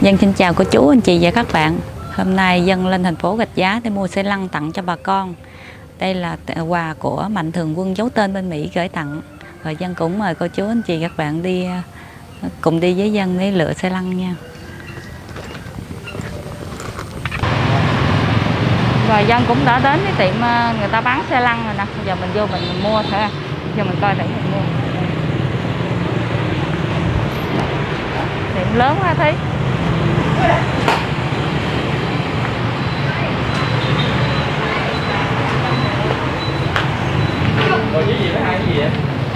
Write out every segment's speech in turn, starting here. Dân xin chào cô chú, anh chị và các bạn. Hôm nay Dân lên thành phố Rạch Giá để mua xe lăn tặng cho bà con. Đây là quà của Mạnh Thường Quân giấu tên bên Mỹ gửi tặng. Rồi Dân cũng mời cô chú, anh chị, các bạn đi cùng đi với Dân để lựa xe lăn nha. Rồi Dân cũng đã đến cái tiệm người ta bán xe lăn rồi nè. Bây giờ mình vô mình mua thử. Giờ mình coi thử mình mua. Tiệm lớn quá thấy.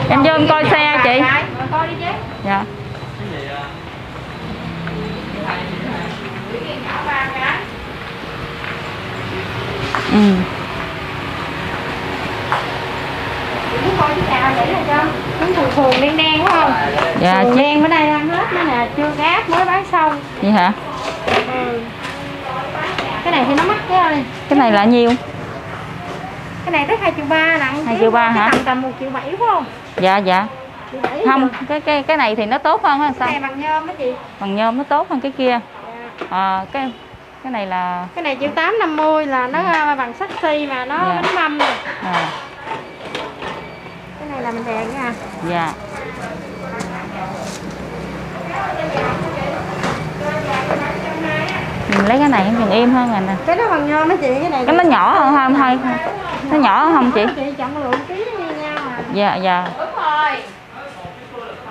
Em vô em coi xe chị. Dạ. Phường đen đen đúng không? Dạ, phường đen bữa nay ăn hết nữa nè, chưa gáp mới bán xong. Vậy hả? Ừ. Cái này thì nó mắc quá ơi. Cái này là nhiêu? Cái này tới 2,3 triệu nặng. 2,3 triệu hả? Tầm tầm 1,7 triệu phải không? Dạ dạ. Không, cái này thì nó tốt hơn hay sao? Cái này bằng nhôm đó chị. Bằng nhôm nó tốt hơn cái kia. Dạ. À, cái này là cái này 1,850 triệu là nó bằng sắt xi mà nó dạ. Bánh mâm rồi. À. Là mình đèn nha. Dạ. Mình lấy cái này còn im hơn rồi nè. Cái nó bằng nhôm đó chị, cái này. Cái nó nhỏ hơn không thôi. Nó nhỏ hơn không chị? Chị chọn lượng ký nó như nhau à. Dạ dạ. Đúng rồi.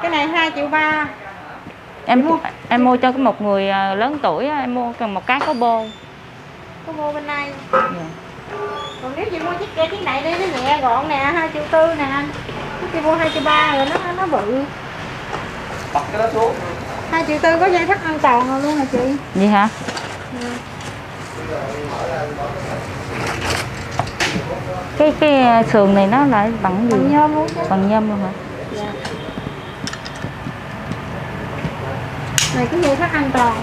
Cái này 2,3 triệu. Em mua cho cái một người lớn tuổi, em mua cần một cái có bô. Có bô bên đây. Dạ. Còn nếu chị mua chiếc kia chiếc này đi nó nhẹ gọn nè, 2,4 triệu nè. Chị mua 2,3 triệu rồi nó bự. Bật cái đó xuống. 2,4 triệu có dây thắt an toàn rồi luôn hả chị? Vậy hả? Ừ. Cái sườn này nó lại bằng gì? Bằng nhôm luôn chứ. Bằng nhôm luôn hả? Dạ. Này cái dây thắt an toàn.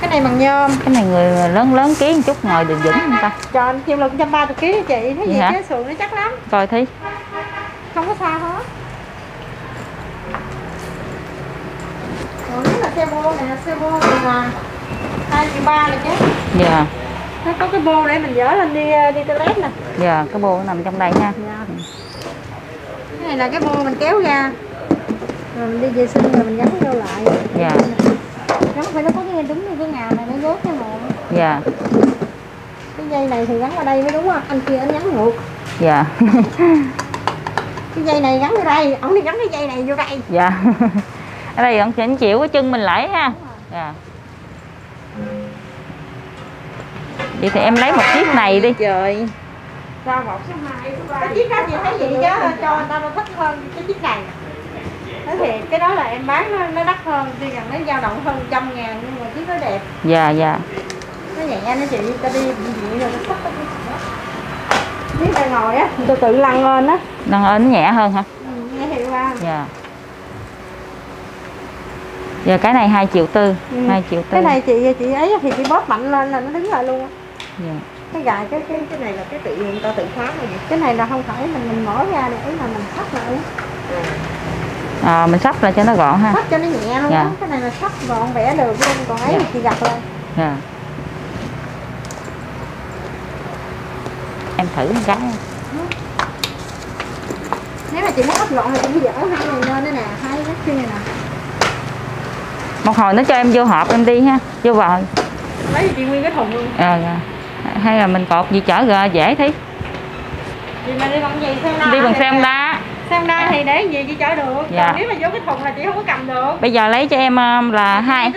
Cái này bằng nhôm. Cái này người lớn lớn ký một chút ngồi được vững người ta. Trời, chịu lực 130 kg chị, thấy vậy gì hả? Cái sườn nó chắc lắm. Coi thí. Không có sao hết. Còn nếu là xe bô này là 2,3 triệu này chứ. Dạ. Nó có cái bô để mình dỡ lên đi toilet nè. Dạ, cái bô nằm trong đây nha. Dạ. Cái này là cái bô mình kéo ra. Rồi mình đi vệ sinh rồi mình gắn vô lại. Dạ. Nó phải nó có cái đúng như cái nhà này nó dốt nha mẹ. Dạ. Cái dây này thì gắn vào đây mới đúng không? Anh kia anh gắn ngược. Dạ. Cái dây này gắn vô đây, ổng đi gắn cái dây này vô đây. Dạ. Ở đây ổng sẽ chịu cái chân mình lại ha. Dạ. Vậy thì em lấy một chiếc này đi. Trời. Ra 1, số 2, số 3. Cái chiếc đó chị thấy vậy chứ cho người ta nó thích hơn cái chiếc này. Nói thiệt, cái đó là em bán nó đắt hơn, tuy rằng nó dao động hơn 100 ngàn nhưng mà chiếc nó đẹp. Dạ, dạ. Nó nhẹ, nó chị ta đi vậy rồi nó sắp tới cái này ngồi á, tôi tự lăn lên á. Lăn lên nhẹ hơn hả? Ừ, nghe hiệu qua. Dạ. Giờ cái này 2,4 triệu, ừ. 2,4 triệu. Cái này chị ấy thì chị bóp mạnh lên là nó đứng lại luôn á. Dạ. Cái gài cái này là cái tự người ta tự khóa rồi. Cái này là không phải mình mở ra để mà mình sắp lại. Ừ. À, mình sắp lại cho nó gọn ha. Sắp cho nó nhẹ luôn. Dạ. Cái này là sắp gọn vẽ được luôn, còn ấy dạ. Thì chị gặt lên. Dạ. Em thử một cái. Nếu mà chị muốn sắp gọn thì chị dỡ hai này lên đây nè, hai cái kia này nè. Một hồi nó cho em vô hộp em đi ha, vô vào. Lấy chị nguyên cái thùng luôn. Ờ. À, hay là mình cột gì chở ra dễ thí. Chị mà đi bằng gì xem đá. Đi bằng xem đá. Sang đây thì để gì chị chở được. Dạ. Còn nếu mà vô cái thùng là chị không có cầm được. Bây giờ lấy cho em là 2.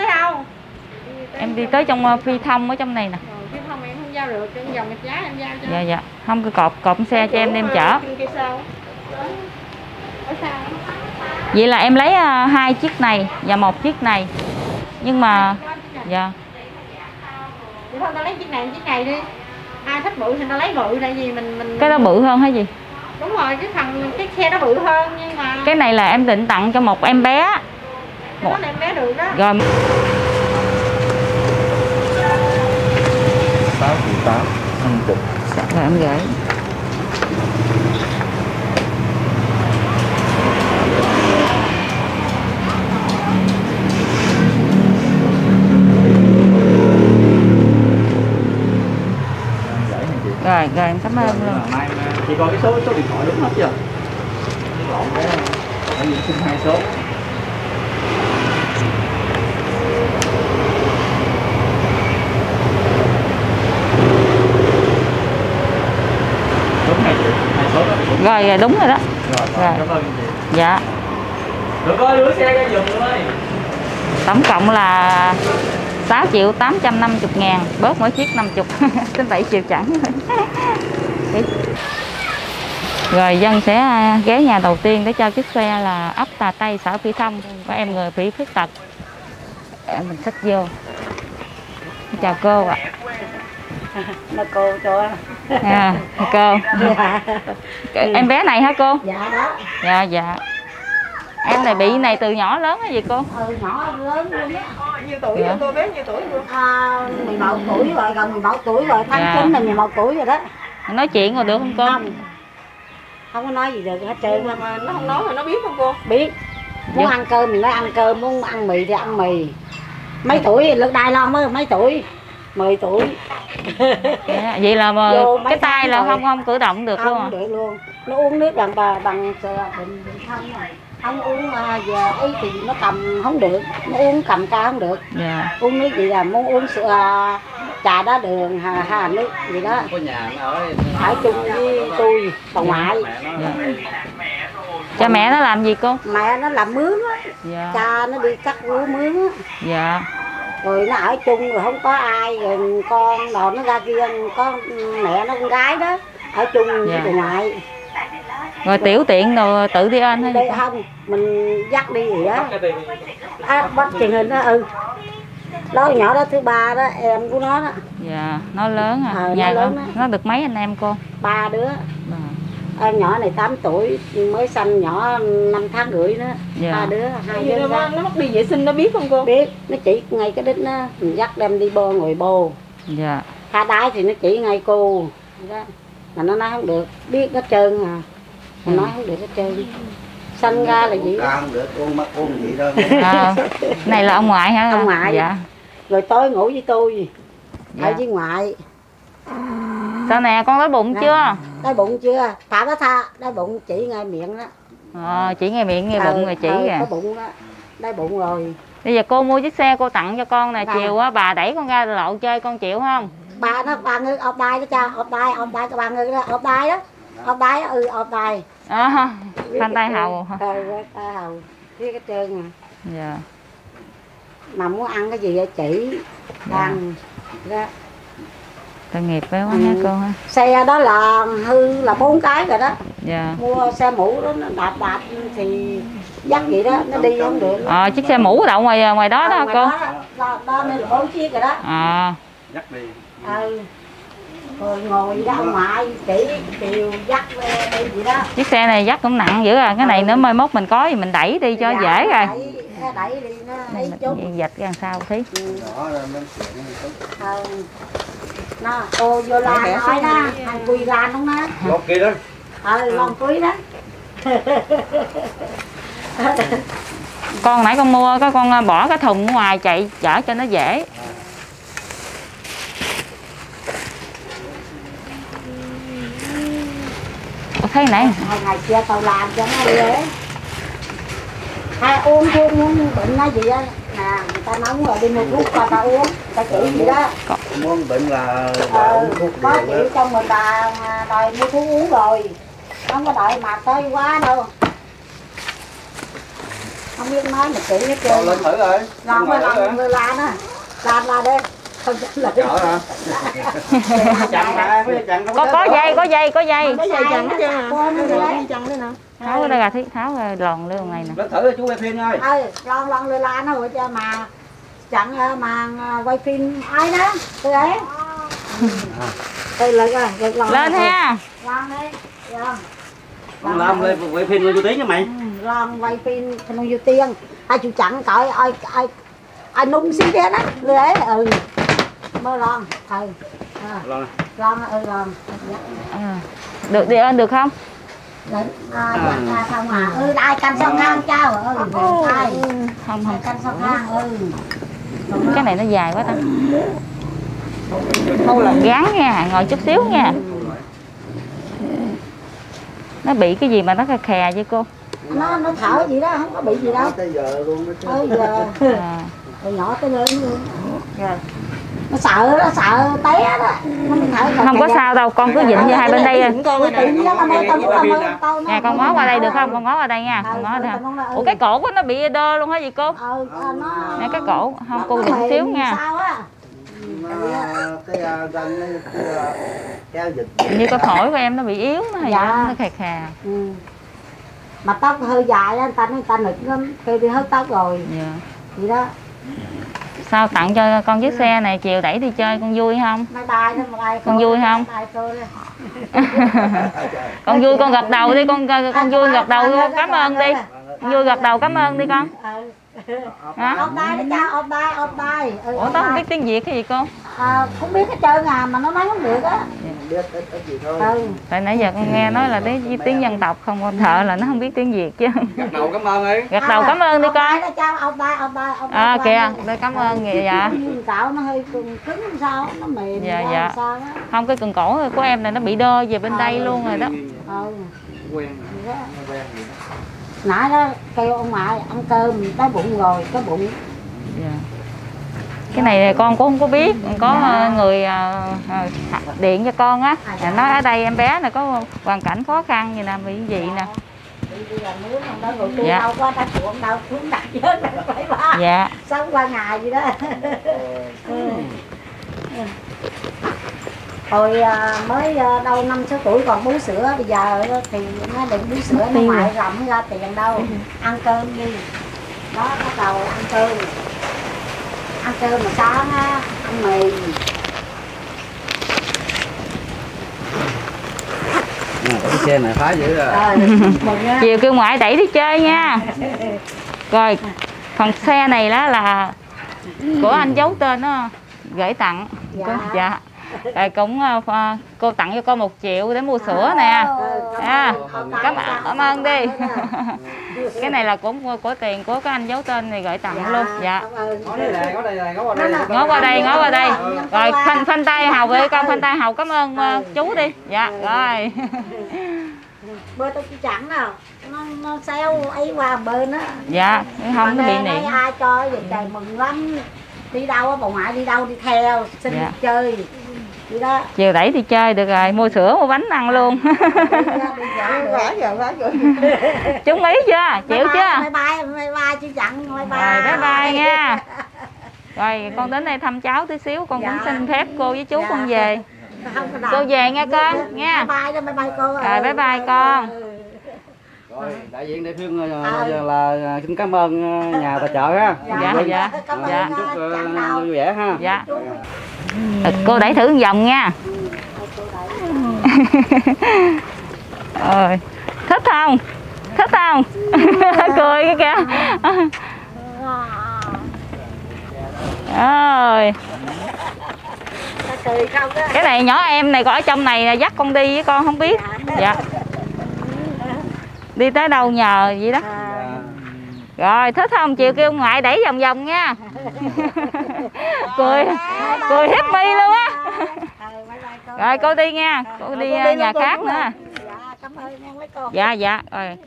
Em đi tới trong Phi Thông ở trong này nè. Ừ, Phi Thông em không giao được, trong vòng Rạch Giá em giao cho. Dạ dạ. Không cứ cột xe cho em đem chở. Vậy là em lấy 2 chiếc này và 1 chiếc này. Nhưng mà dạ. Vậy thôi ta lấy chiếc này đi. Ai thích bự thì ta lấy bự tại vì mình cái đó bự hơn hả gì? Đúng rồi, cái phần cái xe nó bự hơn nhưng mà cái này là em định tặng cho một em bé. Một em bé được đó. Rồi. 8,8 triệu ăn được. Sẵn là em gái. Rồi em cảm ơn luôn. Chị coi cái số điện thoại đúng hết chưa? Lộn cái tại vì xin hai số. Đúng hai số đó. Rồi đúng rồi đó. Rồi. Cảm ơn chị. Dạ. Được ơi, đưa xe ra giùm ơi. Tổng cộng là 6.850.000, bớt mỗi chiếc 50 đến 7 triệu chẳng. Rồi Dân sẽ ghé nhà đầu tiên để cho chiếc xe là ấp Tà Tây, xã Phi Thông, có em người bị khuyết tật. Mình xách vô. Chào cô ạ. Nó cô cho. À, cô. Dạ. Em bé này hả cô? Dạ đó. Dạ dạ. Em này bị này từ nhỏ lớn hay gì cô? Ừ, nhỏ lớn luôn á. Nhiêu tuổi dạ. Rồi cô bé nhiêu tuổi rồi? À, 11 tuổi rồi, gần 11 tuổi rồi, tháng dạ. 9 là 11 tuổi rồi đó. Nói chuyện rồi được không cô? Không có nói gì được hết trơn. Mà nó không nói rồi nó biết không cô? Biết. Muốn dạ. ăn cơm thì nó ăn cơm, muốn ăn mì thì ăn mì. Mấy tuổi, lúc Đài Loan mới mấy tuổi? 10 tuổi. Dạ. Vậy là mà vô, cái tay là không cử động được không? Không được luôn. Nó uống nước bằng bình thân rồi. Không uống giờ ấy thì nó cầm không được, nó uống cầm cao không được. Yeah. Uống nước gì là muốn uống sữa trà đá đường hà nước gì đó. Ở chung với tôi bà ngoại. Yeah. Cha mẹ nó làm gì cô? Mẹ nó làm mướn á. Yeah. Cha nó đi cắt lúa mướn á. Yeah. Rồi nó ở chung rồi không có ai, rồi con đồ nó ra kia có mẹ nó con gái đó ở chung với yeah. bà ngoại. Rồi tiểu tiện rồi tự đi ăn hay không? Mình dắt đi gì đó. À, bắt truyền hình đó ừ. Đó nhỏ đó thứ ba đó em của nó đó. Dạ, nó lớn à. Ờ, dạ, nó lớn nó được mấy anh em cô? Ba đứa. À. Em nhỏ này 8 tuổi mới sanh nhỏ 5 tháng rưỡi nữa. Dạ. Ba đứa, hai đứa. Nó mất đi vệ sinh nó biết không cô? Biết. Nó chỉ ngay cái đít nó mình dắt đem đi bô ngồi bô. Dạ. Tha đái thì nó chỉ ngay cô. Đó. Mà nó nói không được, biết nó trơn à. Mà nói không được hết trơn. Sanh ra là gì đó. À, này là ông ngoại hả? Ông ngoại. Dạ. Rồi tối ngủ với tôi. Dạ. Ở với ngoại. Sao nè, con đói bụng chưa? Đói bụng chưa? Thả nó tha, đói bụng chỉ ngay miệng đó. Ờ, chỉ ngay miệng, ngay bụng rồi chỉ kìa. Bụng đó. Đói bụng rồi. Bây giờ cô mua chiếc xe cô tặng cho con nè, chiều á bà đẩy con ra lộ chơi con chịu không? Bà nó ba ngư ọp đai đó cha, ọp đai cái ba ngư đó, ọp đai đó. Ốp đáy đó, ừ, ốp đáy. À, thanh tay hầu. Ừ, tay hầu. Biết cái trơn à. Dạ. Mà muốn ăn cái gì vậy chỉ dạ. Ăn. Đó. Tội nghiệp quá ừ. Nha cô ha. Xe đó là hư là 4 cái rồi đó. Dạ. Mua xe mũ đó, nó đạp thì dắt vậy đó, nó đi không được. À, chiếc xe mũ đậu ngoài đó đó, ngoài cô. Đó nên là 4 chiếc rồi đó. À. Dắt đi. Ừ. Rồi ngồi ra ngoại chỉ chiều dắt đi vậy đó. Chiếc xe này dắt cũng nặng dữ à, cái này nữa mai mốt mình có thì mình đẩy đi cho dạ, dễ rồi. Đẩy đi nó ấy chút. Dạch ra làm sao thí. Đó là mình chuyện nó. Nó ô vô la nói đó, thằng Quy Lan đúng đó. Lon kia đó. Ờ lon túi đó. Con nãy con mua có con bỏ cái thùng ngoài chạy chở cho nó dễ. Thấy này. Ngày kia tao làm cho nó dễ. Hay uống thuốc muốn bệnh nói gì á. À, người ta nóng rồi đi mua thuốc qua ta uống. Ta chỉ gì đó. Muốn bệnh là uống thuốc điều. Có chịu trong người ta đòi mua thuốc uống rồi. Không có đợi mà tới quá đâu. Không biết nói mà chỉ hết trơn. Lên thử rồi. Làm mới làm người la đó. Làm la đi. Có dây chặn chứ. Tháo ra đây tháo ra lòn luôn này nè. Lấy thử chú quay phim ơi. Ừ, lon lê la nó rồi cho mà chặn mà quay phim ai đó. Tôi đấy. Đây lại coi, lên ha. Lon đi. Lon. Lon lên quay phim luôn chú Tiến nha mày. Lon quay phim luôn vô Tiên. Ai chịu chặn cởi ai nung xíu thế đó. Tôi đấy ừ. Mơ lon, ừ. À. Lon, ừ, lon. À. Được đi ơn được không? Đấy, dạ, không à. Ừ, ai canh xong hang trao, ừ. Ai. Không. Canh xong hang, ừ. Cái này nó dài quá ta. Thôi là gán nha, ngồi chút xíu nha. Nó bị cái gì mà nó khè vậy cô? Nó thở vậy đó, không có bị gì đâu. Tới giờ luôn đó. Tới giờ. Rồi nhỏ tới lớn luôn. Rồi. Nó sợ té đó. Nó không có sao đâu, con cứ dịnh như hai bên đây. Nè con ngó qua đây được không? Con ngó qua đây nha. Con ngó đây. Ủa cái cổ của nó bị đơ luôn hả gì cô? Nè cái cổ, không cô dịnh xíu nha. Như cái phổi của em nó bị yếu nó hay dạ. Nó khè khè. Ừ. Mà tóc hơi dài á, người ta nực lắm, kêu đi hết tóc rồi. Dạ. Vậy đó. Sao tặng cho con chiếc xe này, chiều đẩy đi chơi con vui không? Bye bye, con vui không? Con vui con gật đầu đi con vui gật đầu luôn, cảm ơn đi. Vui gật đầu cảm ơn đi con. Ôm tay đi cha, ôm tay. Ủa tao không biết tiếng Việt cái gì cô? Không biết hết trơn à, mà nó nói không được á. Biết ít gì thôi. Tại nãy giờ con nghe nói là tiếng dân tộc không, con thợ là nó không biết tiếng Việt chứ. Gật đầu cảm ơn đi. Gật đầu cảm ơn đi con. Ôm tay. Kìa, đây cảm ơn vậy dạ. Cạo nó hơi cứng sao, nó mềm sao đó. Không cái cần cổ của em này nó bị đơ về bên đây luôn rồi đó. Quen nãy đó kêu ông ngoại ăn cơm tới bụng rồi tới bụng yeah. Cái này con cũng không có biết có yeah. Người điện cho con á yeah. Nói ở đây em bé này có hoàn cảnh khó khăn vậy nè bị gì yeah. Nè dạ yeah. Yeah. Sống qua ngày gì đó hồi mới đâu 5-6 tuổi còn bú sữa, bây giờ thì nó định bú sữa nó ngoại rộng ra tiền đâu ăn cơm đi đó, bắt đầu ăn cơm mà sáng á ăn mì cái xe này phá dữ rồi chiều kêu ngoại đẩy đi chơi nha. Rồi phần xe này đó là của anh giấu tên đó gửi tặng dạ, dạ. Rồi cũng cô tặng cho con 1 triệu để mua sữa nè. Cảm ơn đi. Cái này là của tiền của các anh giấu tên này gửi tặng luôn. Dạ. Ngó qua đây. Rồi phanh tay Hầu đi con, phanh tay Hầu cảm ơn chú đi. Dạ rồi. Bơ tao chỉ chẳng nào. Nó xéo ấy qua bên á. Dạ, không nó bị niệm. Ai cho vậy trời mừng lắm. Đi đâu á bà ngoại đi đâu đi theo xin dạ. Đi chơi đi đó chiều đẩy đi chơi được rồi mua sữa mua bánh ăn luôn chuẩn ý chưa chịu chưa bye bye chị Chặn bye bye nha. Rồi con đến đây thăm cháu tí xíu con dạ. Cũng xin phép cô với chú dạ. Con về cô về nghe con nha. Bye bye cô rồi bye bye con. Rồi, đại diện địa phương là xin cảm ơn nhà tài trợ ha. Dạ. Cảm ơn dạ. Chúc vui vẻ ha. Dạ. Cô đẩy thử một vòng nha. Rồi. Thích không? Cười kìa. Rồi. Cái này nhỏ em này còn ở trong này là dắt con đi với con không biết. Dạ. Đi tới đâu nhờ vậy đó. Rồi thích không? Chiều kêu ngoại đẩy vòng nha. cười hiếp mi luôn á. Rồi cô đi nha, cô đi nhà khác nữa. Dạ. Rồi.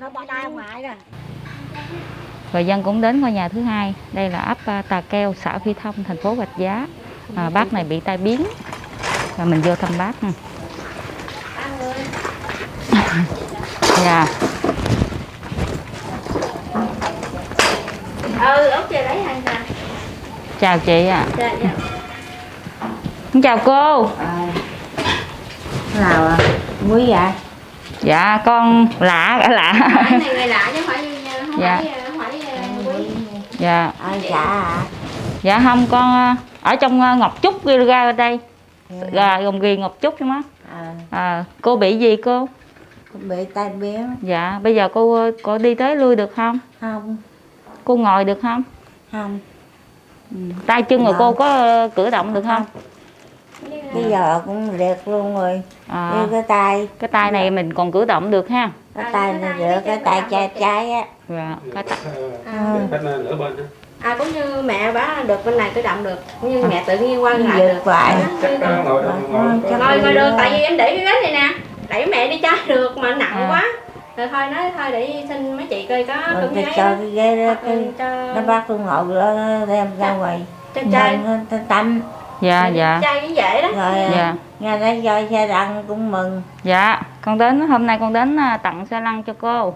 Người dân cũng đến ngôi nhà thứ hai. Đây là ấp Tà Keo, xã Phi Thông, thành phố Rạch Giá. Bác này bị tai biến. Rồi mình vô thăm bác nha. Dạ. Chào chị ạ. Chào cô. Nào mới dạ. Dạ con lạ. Cái này người lạ chứ không phải. Dạ. Dạ không con ở trong Ngọc Trúc đi ra đây. Rồi gồng ghì Ngọc Trúc chứ má. Cô bị gì cô? Cô bị tai biến. Dạ, bây giờ cô có đi tới lui được không? Không. Cô ngồi được không? Không. Tay chân của cô có cử động được không? Bây giờ cũng liệt luôn rồi. Cái tay này mình còn cử động được ha. Cái tay này được, cái tay trái á. Dạ, cái tay. Cũng như mẹ bả được bên này cử động được, cũng như mẹ tự nhiên qua lại được. Ngồi, tại vì em để cái ghế này nè, đẩy mẹ đi chơi được mà nặng quá. Rồi thôi nói thôi để xin mấy chị coi có cưng thấy cho cái ghê nó bác con ngồi nó đem ra ngoài cho chơi thanh tanh. Dạ dạ. Chơi cái dễ đó. Rồi dạ. Nghe nói chơi xe lăn cũng mừng. Dạ, con đến hôm nay con đến tặng xe lăn cho cô.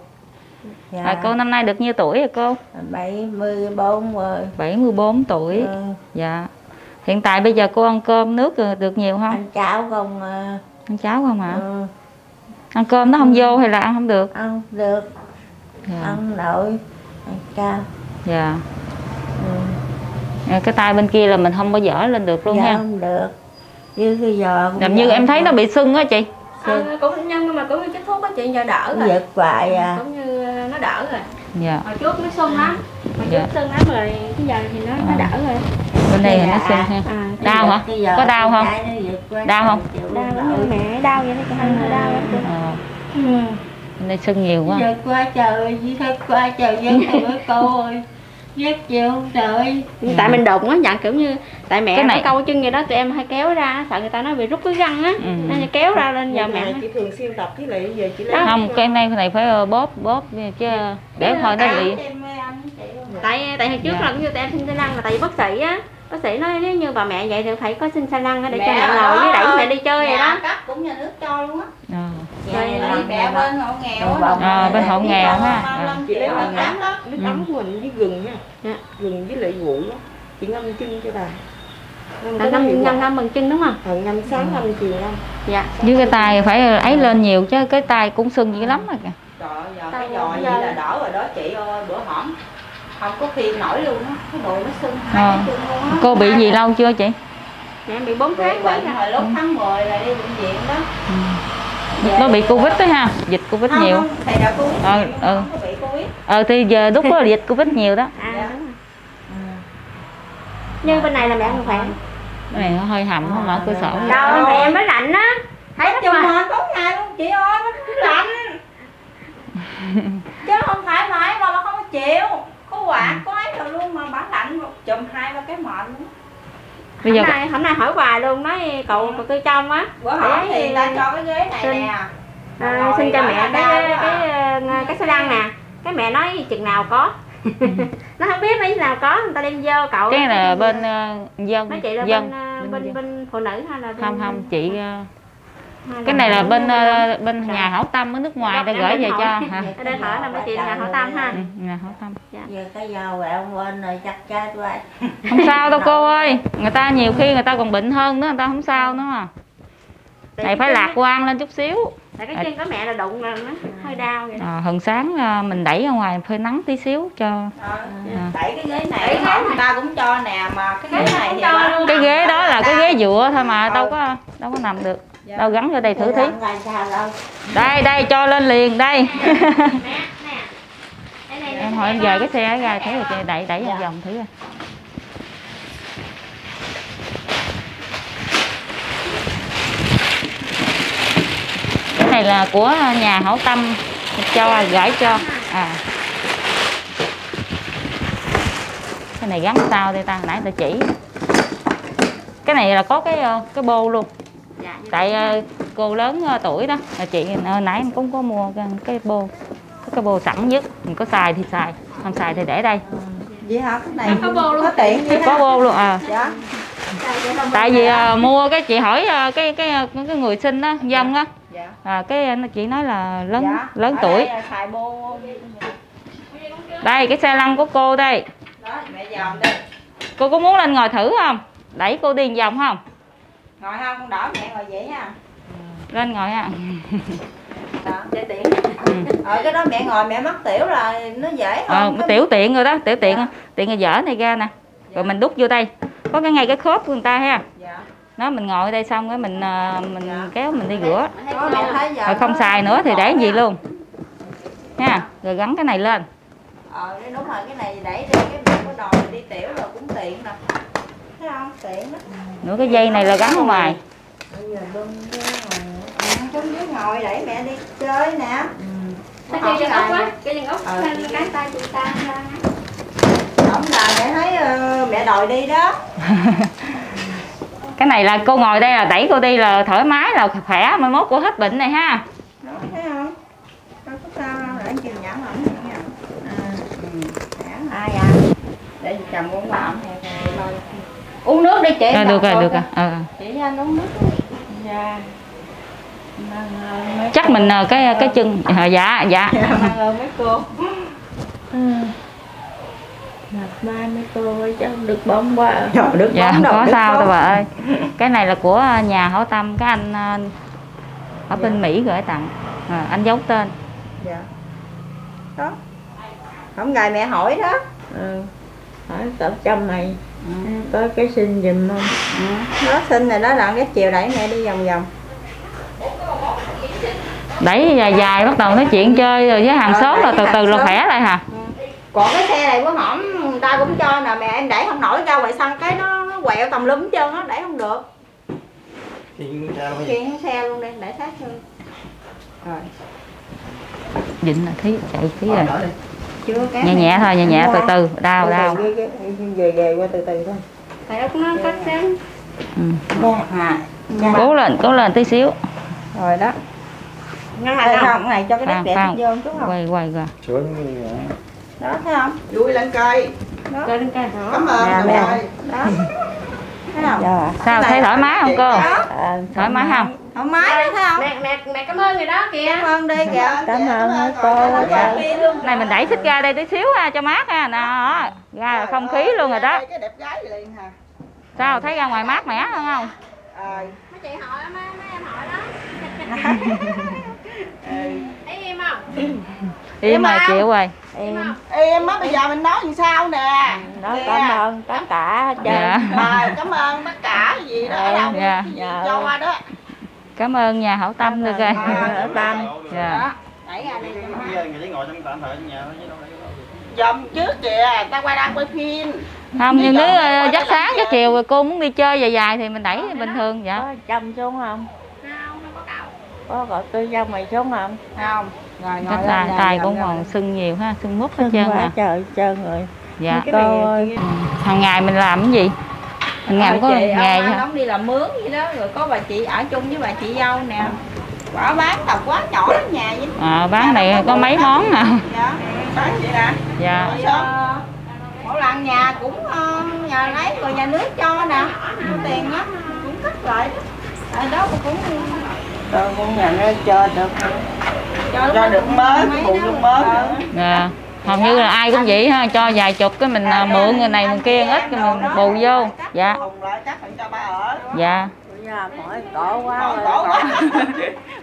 Dạ. À, cô năm nay được nhiêu tuổi rồi cô? 74 rồi. 74 tuổi. Ừ. Dạ. Hiện tại bây giờ cô ăn cơm nước được nhiều không? Ăn cháo không mà. Ăn cháo không ạ? Ừ. Ăn cơm nó không vô hay là ăn không được? Ăn được. Dạ. Ăn nội, ăn cháo. Dạ. Ừ. À, cái tay bên kia là mình không có dở lên được luôn dạ, ha. Không được. Như bây giờ làm như em thấy nó bị sưng á chị. À, cũng nhân mà cũng như chích thuốc á chị, giờ đỡ rồi. Giật hoài à. Cũng như nó đỡ rồi. Dạ. Hồi trước nó sưng lắm. Hồi trước dạ. Sưng lắm rồi, bây giờ thì nó đỡ rồi. Bên đây là nó sưng ha. À, đau hả? Có đau không? Đau không? Đau lắm mẹ, đau vậy nó cũng đau lắm chị. Ừ. Bên đây sưng nhiều quá. Giật quá trời, giật quá trời giật với cô ơi. Giật chịu trời. Tại mình đụng á, dạng kiểu như tại mẹ cái này câu chân gì đó tụi em hay kéo ra, sợ người ta nói bị rút cái răng á, nên kéo ra lên giờ mẹ chỉ thường siêu tập với lại giờ chỉ lấy không cái này phải bóp chứ để thôi nó bị. Tại hồi trước là cũng như tụi em xin xe lăn là tại vì bác sĩ nói nếu như bà mẹ vậy thì phải có xin xe lăn để cho mẹ ngồi với đẩy mẹ đi chơi vậy đó. Cấp cũng nhà nước cho luôn á. Rồi mẹ bên hộ nghèo á. Bên hộ nghèo ha. Chị lấy nước ấm đó, nước ấm của mình với gừng nha. Gừng với lại rượu đó. Chị ngâm chân cho bà. Ngâm bằng chân đúng không? Ừ, ngâm sáng ngâm chiều ngâm. Dạ. Với cái tay phải ấy lên nhiều chứ cái tay cũng sưng dữ lắm rồi kìa. Trời ơi, cái giò như là đỏ rồi đó chị ơi, bữa hổm không có khi nổi luôn á, cái đùi nó sưng hai cái chân luôn á. Cô bị gì lâu chưa chị? Dạ em bị 4 tháng rồi. Hồi lúc tháng 10 là đi bệnh viện đó. Nó bị Covid đó ha, dịch Covid nhiều. Thầy đã Covid. Không có bị Covid. Thì giờ lúc đó là dịch Covid nhiều đó. À. Như bên này là mẹ không khỏe. Cái này nó hơi hầm không mở cửa sổ. Đâu mẹ mới lạnh á. Thấy nó chung mà tốt ngày luôn chị ơi, nó cứ lạnh. Chứ không phải mãi đâu mà không có chịu. Có quạt có ấy rồi luôn mà bả lạnh chùm 2-3 cái mệt luôn. Hôm nay hỏi hoài luôn, nói cậu Tư Trong á. Bữa hỏi thì là cho cái ghế này xin, nè. Xin cho mẹ cái xe lăn nè. Cái mẹ nói chừng nào có. Nó không biết mấy nào có, người ta đem vô cậu. Cái là bên dân. Nói chị là bên phụ nữ hay là bên... Không, chị... Cái này là bên nhà hảo tâm ở nước ngoài, đã gửi về cho hả? Ở đây hỏi là mấy chị nhà hảo tâm ha. Nhà hảo tâm. Về cái dầu vậy ông quên rồi chắc chết quá. Không sao đâu cô ơi. Người ta nhiều khi người ta còn bệnh hơn nữa, người ta không sao nữa mà. Này phải lạc quan lên chút xíu. Tại cái chân có mẹ là đụng là nó hơi đau vậy. Hừng sáng mình đẩy ra ngoài phơi nắng tí xíu cho. Đẩy cái ghế này người ta cũng cho nè mà cái ghế này thì cái ghế đó là cái ghế dựa thôi mà đâu có nằm được. Đâu gắn vô đây thử thí. Đây cho lên liền đây. Em hỏi em về cái xe ra thấy rồi chị đẩy một vòng thử coi. Cái này là của nhà hảo tâm cho gửi cho. Cái này gắn sao đây ta, nãy ta chỉ. Cái này là có cái bô luôn. Tại cô lớn tuổi đó là chị nãy em cũng có mua cái bô sẵn nhất, mình có xài thì xài, không xài thì để đây. Vậy hả? Cái này có bô luôn, có bô luôn à. Dạ. Tại vì mua cái chị hỏi cái người sinh á, dân á, cái chị nói là lớn tuổi. Đây cái xe lăn của cô đây. Cô có muốn lên ngồi thử không? Đẩy cô đi vòng không? Ngồi không, con đỡ mẹ ngồi vậy nha. Lên ngồi ha. Đó, dễ tiện. Cái đó mẹ ngồi mẹ mắc tiểu rồi, nó dễ không? Tiểu tiện rồi đó, tiểu tiện. Dạ. Tiện là dở này ra nè. Dạ. Rồi mình đút vô đây. Có cái ngay cái khớp của người ta ha. Dạ. Nó mình ngồi ở đây xong cái mình dạ. Kéo mình đi rửa. Rồi không xài nữa thì để gì luôn. Nha, rồi gắn cái này lên. Đúng rồi, cái này đẩy đi cái mẹ có đòi đi tiểu rồi cũng tiện nè. Không, tiện đó. Nữa cái dây này là gắn ở ngoài. Xuống dưới ngồi đẩy mẹ đi chơi nè. Cái chân ốc quá, cái chân ốc cái tay tụi ta. Không là mẹ thấy mẹ đòi đi đó. Cái này là cô ngồi đây là đẩy cô đi là thoải mái là khỏe, mai mốt cô hết bệnh này ha. Đúng, thấy không? Đâu có sao. chồng uống qua ổng hẹp rồi. Uống nước đi chị. Được rồi, được rồi. Chị anh uống nước. Dạ. Chắc mình cái chân. Dạ, dạ. Mang ơn mấy cô. Mai mấy cô ơi, chứ không được bóng quá. Được dạ, bóng đâu, có sao đâu bà ơi. Cái này là của nhà hảo tâm, cái anh ở bên dạ. Mỹ gửi tặng. Anh giấu tên. Dạ. Đó. Không ngày mẹ hỏi đó. Hỏi tập trăm mày có cái xin giùm không? Nó xin này đó làm cái chiều đẩy mẹ đi vòng vòng. Đẩy dài dài bắt đầu nói chuyện chơi rồi với hàng xóm rồi từ từ là khỏe lại hả? Còn cái xe này của hỏng người ta cũng cho nè mẹ, em đẩy không nổi ra ngoài sân cái nó quẹo tầm lúm chân nó đẩy không được. Chuyện xe luôn đi, đẩy sát luôn. Rồi. Dịnh là thí chạy thí rồi. Nhẹ nhẹ thôi, nhẹ nhẹ từ từ, đau đau. Về qua từ từ thôi. Tại nó cũng cách sáng. Cố lên, cố lên tí xíu. Rồi đó. Ngăn lại không này cho cái đất đẹp vô chút không? Quay quay rồi. Đó thấy không? Vui lên cây. Cây lên cây. Cảm ơn dạ, mẹ. Đó. Thấy không? Dạ. Sao thấy thoải mái không cô? Thoải mái không? Thoải mái đó thấy không? Mẹ cảm ơn người đó kìa. Cảm ơn đi kìa. Cảm ơn cô. Này mình đẩy xích ra đây tí xíu ha cho mát ha. Đó. Ra là không khí luôn rồi đó. Cái đẹp gái liền hả? Sao thấy ra ngoài mát mẻ hơn không? Ờ. Mấy chị hỏi á, mấy em hỏi đó. Thấy im không? Im mà chịu rồi. Em á, bây giờ mình nói làm sao nè. Nói cảm ơn tất cả dạ. Cảm ơn tất cả gì đó đâu dạ. Cho qua đó. Cảm ơn nhà hảo tâm được rồi. Hảo tâm. Dạ. Dòng trước kìa, ta quay đang quay phim. Không nhưng nếu giấc sáng giấc chiều rồi cô muốn đi chơi dài dài thì mình đẩy bình thường dạ. Có chồng xuống không? Không, không có cậu. Có gọi tôi giao mày xuống không? Không. Cái tay của còn sưng nhiều ha, sưng mút hết trơn à. Trời trơn rồi. Dạ. Hàng ngày mình làm cái gì? Hàng ngày có nghề gì? Ông đi làm mướn vậy đó, rồi có bà chị ở chung với bà chị dâu nè. Quả bán tập quá nhỏ ở nhà vậy. Bán này có mấy món nè. Dạ. Bán vậy nè. Dạ. Mỗi lần nhà cũng nhà lấy rồi nhà nước cho nè. Tiền á cũng cất lại. Ở đó cũng tôi muốn nhà nó cho được. Cho được mới, phụ được mới. Dạ. Hầu như là ai cũng vậy ha, cho vài chục cái mình mượn người này người kia ít cái mình bù vô. Dạ. Dạ. Mỗi cổ quá.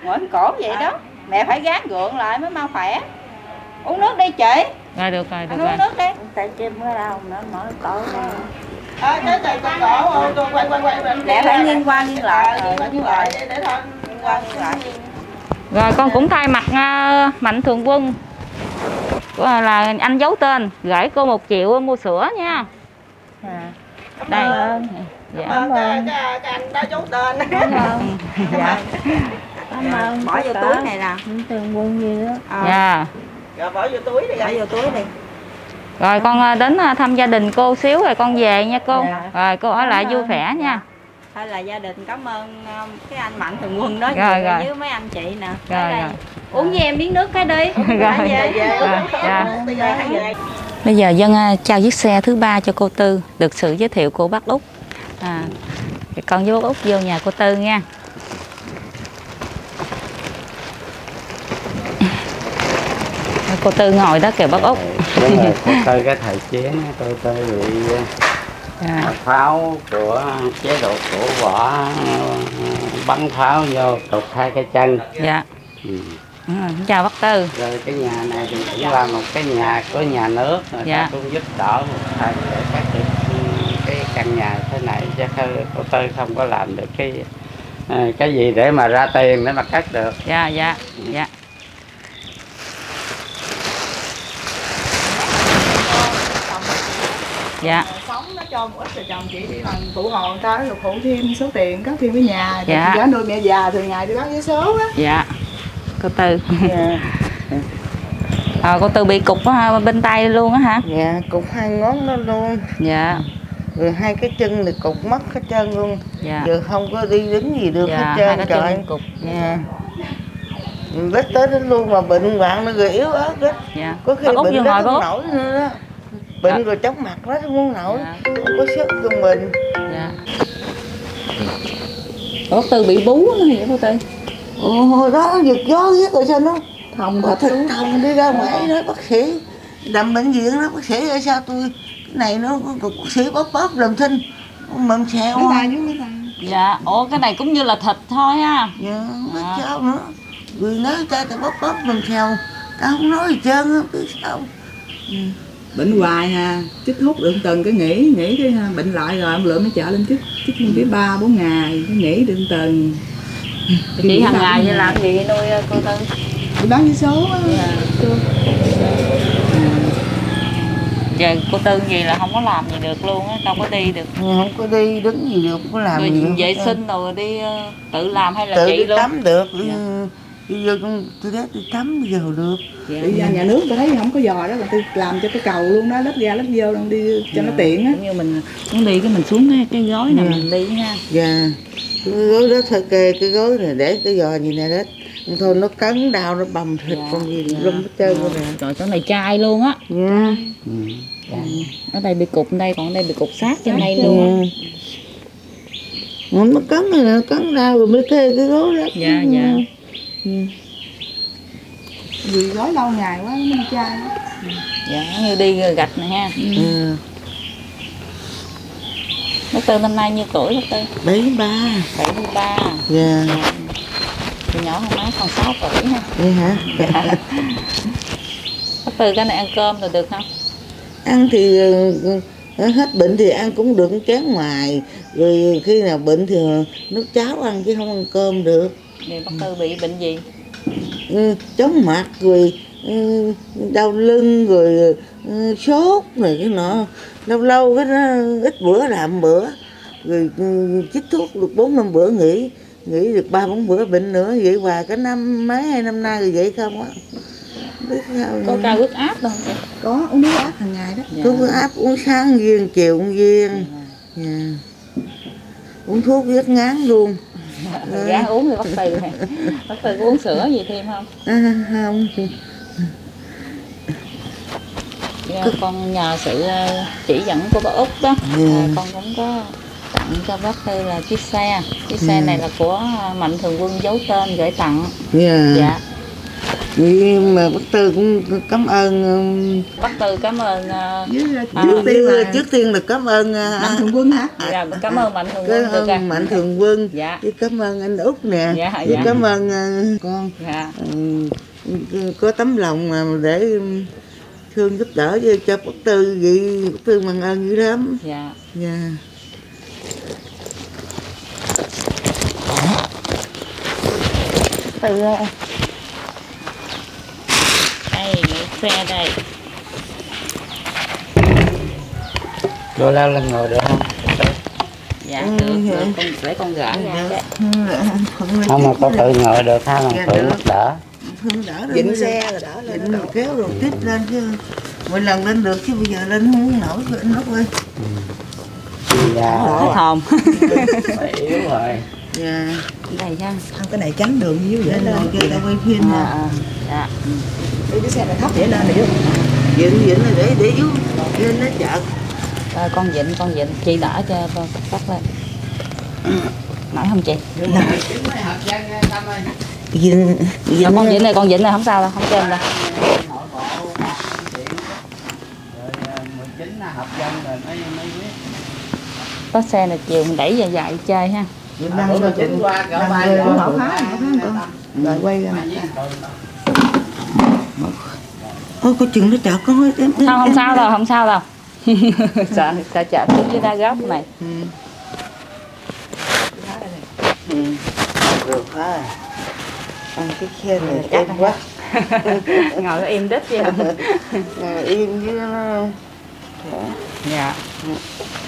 Mỗi cổ vậy đó. Mẹ phải gán gượng lại mới mau khỏe. Uống nước đi chị. Rồi được rồi, được rồi. Uống nước đi. Tại chim mới đau nữa, mỗi cổ quá. Cái này con cổ tôi quay. Mẹ phải nghiêng qua nghiêng lại. Nghiêng lại để thôi. Nghiêng qua nghiêng lại. Rồi con cũng thay mặt Mạnh Thường Quân là anh giấu tên gửi cô 1 triệu mua sữa nha. Đây. Cảm ơn cái anh đó giấu tên. Cảm ơn. Dạ. Cảm ơn. Bỏ vô túi này nè. Mạnh Thường Quân gì đó. Dạ. Rồi bỏ vô túi đi. Bỏ vô túi đi. Rồi con đến thăm gia đình cô xíu rồi con về nha cô. Rồi cô ở lại vui vẻ nha. Thôi là gia đình cảm ơn cái anh Mạnh Thường Quân đó với mấy anh chị nè. Rồi. Uống với em miếng nước cái đi. Rồi. Bây giờ Dân trao chiếc xe thứ 3 cho cô Tư, được sự giới thiệu của bác Út. Con với bác Út vô nhà cô Tư nha. Cô Tư ngồi đó kìa bác Út. Đúng rồi, cô Tư cái thời chế cô Tư bị pháo của chế độ của võ bắn pháo vô tụt 2 cái chân. Dạ. Chào bác Tư. Rồi cái nhà này thì cũng là một cái nhà của nhà nước rồi dạ. Cũng giúp đỡ một thằng để phát triển cái căn nhà thế này chứ cô Tư không có làm được cái gì để mà ra tiền để mà cắt được. Dạ dạ dạ. Dạ. Sống nó cho một ít rồi chồng chị đi bằng phụ hồ ta rồi phụ thêm số tiền có thêm với nhà. Dạ. Giá nuôi mẹ già thường ngày đi bán vé số á. Dạ. Cô Tư. Dạ. Cô Tư bị cục bên tay luôn á hả? Dạ, cục 2 ngón nó luôn. Dạ. Rồi 2 cái chân thì cục mất hết trơn luôn. Dạ. Giờ không có đi đứng gì được dạ, hết trơn. Cái trời chân cục. Dạ. Vết tới đến luôn mà bệnh hoạn nó rồi yếu ớt á. Dạ. Có khi bệnh đó không nổi nữa đó. bệnh rồi chóng mặt đó không nổi, không có sức trong mình. Dạ. Ủa Tư bị bú nó vậy cô Tư? Ồ đó giật gió giết rồi sao nó thông bà Thịnh Thông đi ra ngoài nói bác sĩ làm bệnh viện đó, bác sĩ ở sao tôi cái này nó bác sĩ bóp làm thinh mầm xèo. Dạ, ủa cái này cũng như là thịt thôi ha. Dạ, nó sao nữa. Người nói cho tao bóp mầm xèo, tao không nói gì trơn á, biết sao. Bệnh hoài ha, chích hút được từng cái nghỉ cái bệnh lại rồi ông Lượng mới chở lên chích tới 3-4 ngày, cái nghỉ được từng. Chị hàng ngày vậy làm gì nuôi cô Tư? Chị bán vé số á. Giờ cô Tư gì là không có làm gì được luôn á, đâu có đi được. Không có đi đứng gì được, không có làm gì được. Vệ sinh rồi đi tự làm hay là tự chị luôn? Tự tắm được. Dạ. Bây giờ tôi đó tôi tắm bây giờ được. Dạ. Đi ra nhà nước tôi thấy không có giò đó là tôi làm cho cái cầu luôn đó, lấp ra lấp vô luôn đi cho nó tiện á. Như mình muốn đi cái mình xuống cái gói này mình đi ha. Dạ. Cái gối đó thôi kê, cái gối này để cái giò gì này đó. Thôi nó cắn đau nó bầm thịt con gì luôn hết trơn luôn nè. Trời chỗ này chai luôn á. Dạ. Ở đây bị cục đây, còn ở đây bị cục sát trên đây luôn. Nó cắn này nó cắn đau rồi mới thê cái gối đó. Dạ dạ. Vì gói lâu ngày quá nó bị chai đó. Dạ như đi gạch này ha. Bác Tư năm nay nhiêu tuổi bác Tư? 73. 73. Dạ. Thì nhỏ hơn má còn 6 tuổi ha. Vậy hả? Dạ. Bác Tư cái này ăn cơm rồi được không? Ăn thì hết bệnh thì ăn cũng được chén ngoài. Rồi khi nào bệnh thì nước cháo ăn chứ không ăn cơm được. Thì bác Tư bị bệnh gì? Chóng mặt rồi đau lưng rồi sốt rồi cái nọ. Lâu lâu cái đó, ít bữa làm bữa. Rồi chích thuốc được 4-5 bữa nghỉ được 3-4 bữa bệnh nữa. Vậy hoài cả năm mấy 2 năm nay rồi vậy không á. Có cao huyết áp đâu không? Có, uống nước áp hàng ngày đó. Dạ. Có huyết áp uống sáng viên, chiều uống viên. Dạ. Dạ. Uống thuốc huyết ngán luôn. Dạ. Dạ uống thì bác Tư này. Bác Tư có uống sữa gì thêm không? Không. Dạ, con nhờ sự chỉ dẫn của bác Út đó. Dạ. Con cũng có tặng cho bác Tư là chiếc xe này là của Mạnh Thường Quân giấu tên gửi tặng. Dạ. Dạ. Nhưng mà bác Tư cũng cảm ơn. Bác Tư cảm ơn trước tiên là cảm ơn Mạnh Thường Quân hả? Dạ, cảm ơn Mạnh Thường Quân. Cảm ơn Mạnh Thường Quân. Dạ. Cảm ơn anh Út nè. Dạ, dạ. Cảm ơn con. Dạ. Có tấm lòng mà để thương giúp đỡ cho bác Tư vậy, bác Tư mang ơn dữ lắm. Dạ. Dạ. Từ xe đây. Đô lao lên ngồi được không? Dạ được. Con để con gỡ nha. Không mà con tự ngồi được ha, làm tự mắc đỡ. Dịnh xe rồi đỡ lên. Dịnh rồi kéo rồi tiếp lên chứ. Mỗi lần lên được chứ bây giờ lên không nổi rồi anh Út ơi. Dạ. Thấy không? Yếu rồi. Dạ. Đây nha. Không cái này tránh đường như vậy lên kia tao quay phim nha. Dạ. Cái xe này thấp để lên này dịnh là để yếu lên nó chợt. Rồi con dịnh chị đỡ cho con cắt lên. Nổi không chị? Dịnh con dịnh này không sao đâu, không trên đâu. Có xe này chiều mình đẩy vào dạy chơi ha. Dịnh qua cỡ bay rồi quay ra. Ôi có chừng nó chở con em. Không sao đâu. Sợ chở xuống dưới đá góc này. Được ha. Ăn cái khe này em quá. Ngồi im đít vậy. Ngồi im với nó. Dạ.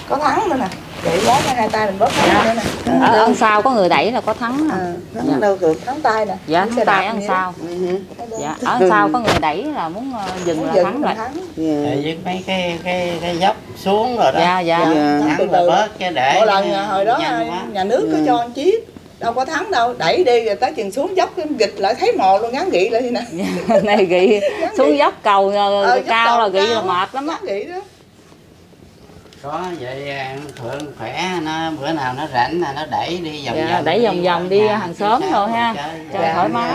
Có thắng nữa nè. Để bóp hai tay mình bóp thắng nữa nè. Ở ăn sau có người đẩy là có thắng nè. Thắng đâu được, thắng tay nè. Dạ, thắng tay ăn sau. Dạ, ở sau có người đẩy là muốn dừng là thắng rồi. Dừng mấy cái dốc xuống rồi đó. Dạ, dạ. Thắng rồi bớt cái để. Một lần hồi đó nhà nước có cho ăn chiếc. Đâu có thắng đâu, đẩy đi rồi tới chừng xuống dốc gịch lại thấy mồ luôn, ngán gị lại vậy nè. Này gị xuống dốc cầu cao là gị là mệt lắm á. Có vậy Phượng khỏe, nó bữa nào nó rảnh là nó đẩy đi vòng vòng. Đẩy vòng vòng đi hàng xóm rồi ha. Trời thoải mái.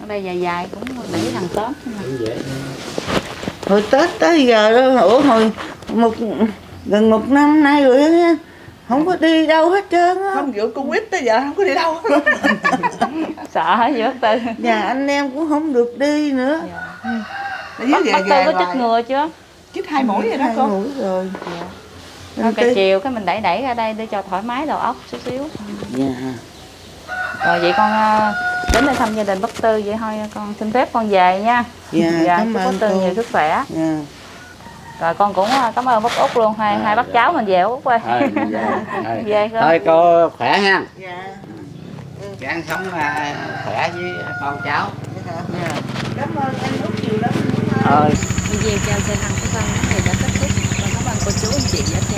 Ở đây dài dài cũng đẩy hàng xóm. Hồi Tết tới giờ đó, hồi gần một năm nay rồi á, không có đi đâu hết trơn á. Không giữa Covid tới giờ không có đi đâu. Sợ hết vậy bác Tư. Nhà anh em cũng không được đi nữa. Bác Tư có chích ngừa chưa? Chích 2 mũi rồi đó con. 2 mũi rồi. Dạ. Cái chiều cái mình đẩy ra đây để cho thoải mái đầu óc chút xíu. Dạ. Rồi vậy con đến đây thăm gia đình bác Tư vậy thôi, con xin phép con về nha. Dạ, dạ chúc bác Tư nhiều sức khỏe. Dạ. Rồi con cũng cảm ơn bác Út luôn, hai bác cháu mình về Út ơi. Về thôi cô khỏe ha. Dạ. Ăn sống khỏe với con cháu. Dạ. Cảm ơn anh Út nhiều lắm. Video chào thầy Hằng của con đã kết thúc. Cảm ơn cô chú anh chị đã theo